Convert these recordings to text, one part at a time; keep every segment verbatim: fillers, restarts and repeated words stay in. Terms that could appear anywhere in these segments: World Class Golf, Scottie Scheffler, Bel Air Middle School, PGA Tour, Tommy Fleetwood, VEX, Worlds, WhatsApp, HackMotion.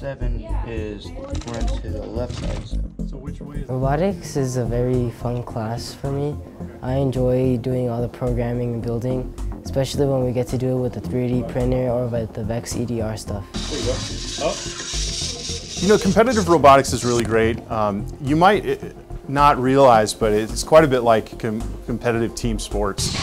seven is going to the left side. So which way is robotics is a very fun class for me. I enjoy doing all the programming and building, especially when we get to do it with the three D printer or with the VEX E D R stuff. You know, competitive robotics is really great. Um, you might not realize, but it's quite a bit like com competitive team sports.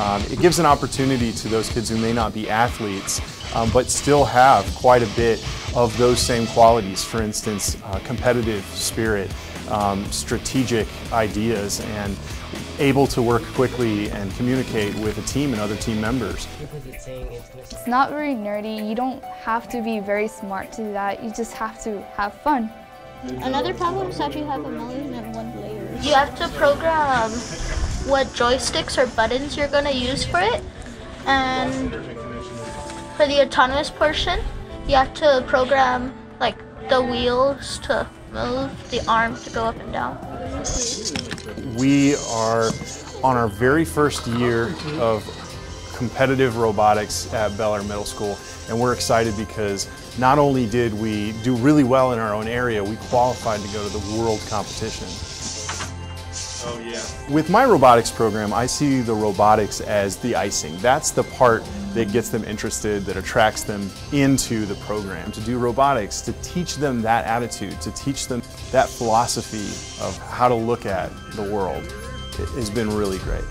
Um, it gives an opportunity to those kids who may not be athletes, um, but still have quite a bit of those same qualities. For instance, uh, competitive spirit, um, strategic ideas, and able to work quickly and communicate with a team and other team members. It's not very nerdy. You don't have to be very smart to do that. You just have to have fun. Another problem is that you have a million and one players. You have to program what joysticks or buttons you're going to use for it, and for the autonomous portion you have to program like the wheels to move, the arms to go up and down. We are on our very first year of competitive robotics at Bel Air Middle School, and we're excited because not only did we do really well in our own area, we qualified to go to the World competition. Oh, yeah. With my robotics program, I see the robotics as the icing. That's the part that gets them interested, that attracts them into the program. To do robotics, to teach them that attitude, to teach them that philosophy of how to look at the world, it has been really great.